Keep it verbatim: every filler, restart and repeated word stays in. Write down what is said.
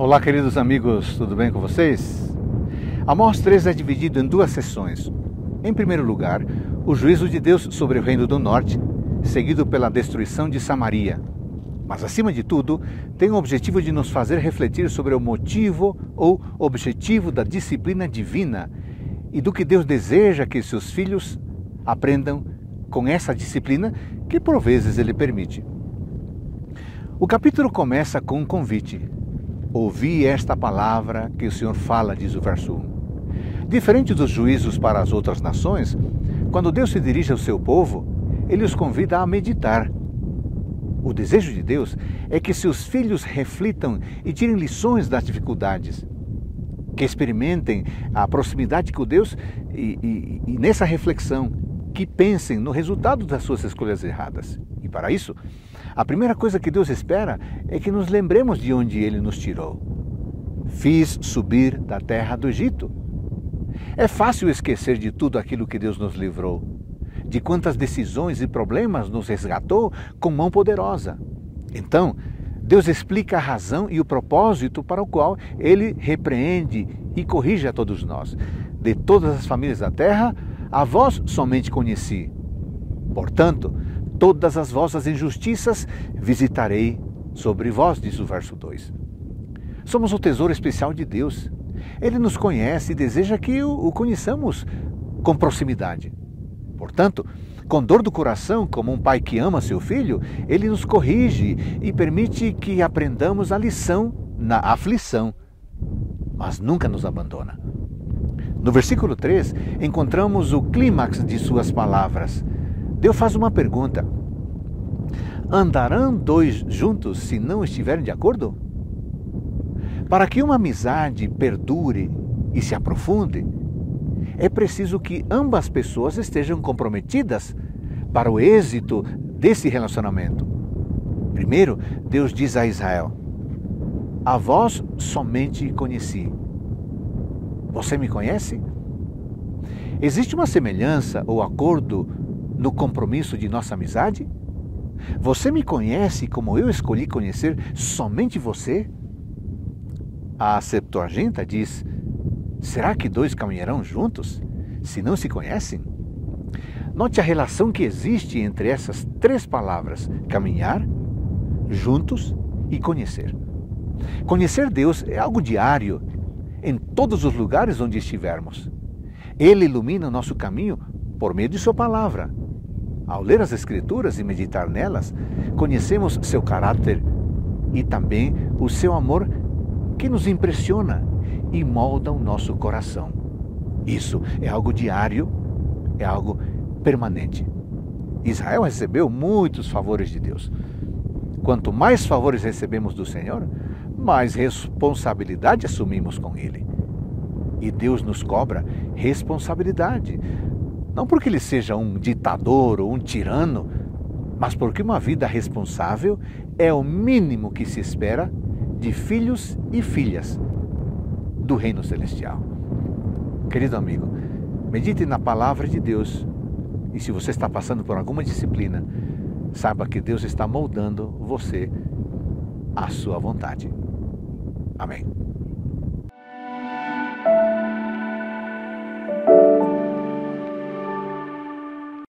Olá, queridos amigos, tudo bem com vocês? Amós três é dividido em duas seções. Em primeiro lugar, o juízo de Deus sobre o reino do norte, seguido pela destruição de Samaria. Mas, acima de tudo, tem o objetivo de nos fazer refletir sobre o motivo ou objetivo da disciplina divina e do que Deus deseja que seus filhos aprendam com essa disciplina que, por vezes, Ele permite. O capítulo começa com um convite. Ouvi esta palavra que o Senhor fala, diz o verso um. Diferente dos juízos para as outras nações, quando Deus se dirige ao seu povo, Ele os convida a meditar. O desejo de Deus é que seus filhos reflitam e tirem lições das dificuldades, que experimentem a proximidade com Deus e, e, e nessa reflexão, que pensem no resultado das suas escolhas erradas. E para isso, a primeira coisa que Deus espera é que nos lembremos de onde Ele nos tirou. Fiz subir da terra do Egito. É fácil esquecer de tudo aquilo que Deus nos livrou, de quantas decisões e problemas nos resgatou com mão poderosa. Então, Deus explica a razão e o propósito para o qual Ele repreende e corrige a todos nós. De todas as famílias da terra, a vós somente conheci. Portanto, todas as vossas injustiças visitarei sobre vós, diz o verso dois. Somos o tesouro especial de Deus. Ele nos conhece e deseja que o conheçamos com proximidade. Portanto, com dor do coração, como um pai que ama seu filho, Ele nos corrige e permite que aprendamos a lição na aflição, mas nunca nos abandona. No versículo três, encontramos o clímax de suas palavras. Deus faz uma pergunta: andarão dois juntos se não estiverem de acordo? Para que uma amizade perdure e se aprofunde, é preciso que ambas pessoas estejam comprometidas para o êxito desse relacionamento. Primeiro, Deus diz a Israel: a vós somente conheci. Você me conhece? Existe uma semelhança ou acordo no compromisso de nossa amizade? Você me conhece como eu escolhi conhecer somente você? A Septuaginta diz: será que dois caminharão juntos se não se conhecem? Note a relação que existe entre essas três palavras: caminhar, juntos e conhecer. Conhecer Deus é algo diário, em todos os lugares onde estivermos. Ele ilumina o nosso caminho por meio de sua palavra. Ao ler as Escrituras e meditar nelas, conhecemos seu caráter e também o seu amor, que nos impressiona e molda o nosso coração. Isso é algo diário, é algo permanente. Israel recebeu muitos favores de Deus. Quanto mais favores recebemos do Senhor, mais responsabilidade assumimos com Ele. E Deus nos cobra responsabilidade. Não porque Ele seja um ditador ou um tirano, mas porque uma vida responsável é o mínimo que se espera de filhos e filhas do Reino Celestial. Querido amigo, medite na palavra de Deus. E se você está passando por alguma disciplina, saiba que Deus está moldando você à sua vontade. Amém.